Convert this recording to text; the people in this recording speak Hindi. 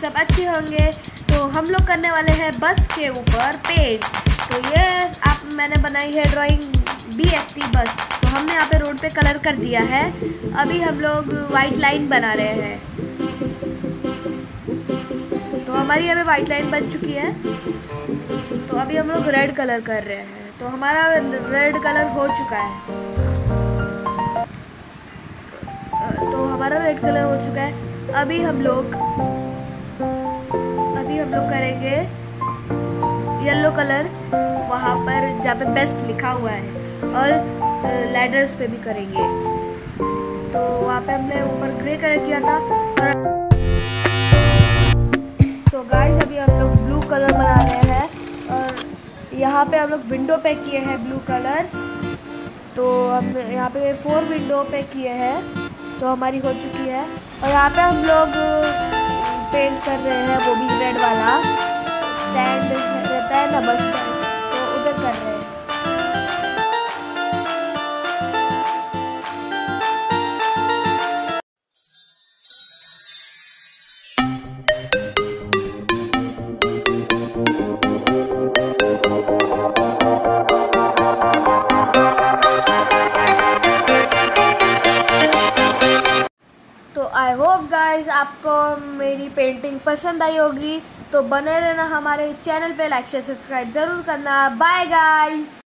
सब अच्छे होंगे। तो हम लोग करने वाले हैं बस के ऊपर पेंट। तो ये आप मैंने बनाई है ड्राइंग BST बस। तो हमने यहाँ पे रोड पे कलर कर दिया है। अभी हम लोग वाइट लाइन बना रहे हैं। तो हमारी यहाँ पे वाइट लाइन बन चुकी है। तो अभी हम लोग रेड कलर कर रहे हैं। तो हमारा रेड कलर हो चुका है। तो हमारा रेड कलर हो चुका है। अभी हम लोग करेंगे येलो कलर, वहाँ पर जहाँ पे बेस्ट लिखा हुआ है, और लैडर्स पे भी करेंगे। तो वहाँ पे हमने ऊपर ग्रे कलर किया था। तो गाइस अभी हम लोग ब्लू कलर बना रहे हैं, और यहाँ पे हम लोग विंडो पे किए हैं ब्लू कलर्स। तो हम यहाँ पे 4 विंडो पे किए हैं। तो हमारी हो चुकी है। और यहाँ पे हम लोग पेंट कर रहे हैं, वो भी रेड वाला स्टैंड रहता है ना बस स्टैंड, तो उधर कर रहे हैं। आई होप गाइज आपको मेरी पेंटिंग पसंद आई होगी। तो बने रहना हमारे चैनल पे, लाइक शेयर सब्सक्राइब ज़रूर करना। Bye guys.